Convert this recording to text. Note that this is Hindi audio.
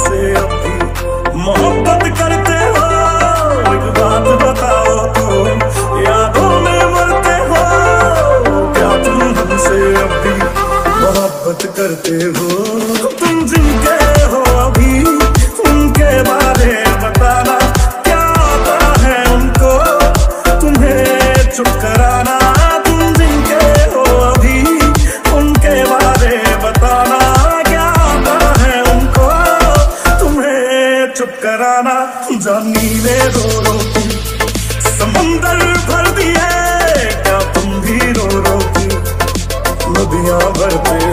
हमसे अपनी मोहब्बत करते हो, एक बात बताओ तो यादों में मरते हो, क्या तुम हमसे अपनी मोहब्बत करते हो? तुम जिनके हो अभी उनके बारे बताना, क्या आता है उनको तुम्हें चुप कराना। जानी ने रो रो के समंदर भर दिए, क्या तुम भी रो रो के नदियां भरते